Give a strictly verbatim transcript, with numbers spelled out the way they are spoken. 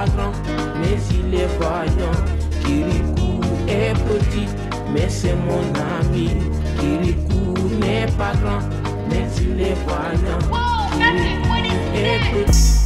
pas grand, mais il est vaillant. Kirikou est petit, mais c'est mon ami. Kirikou n'est pas grand, mais il est vaillant. Kirikou est petit.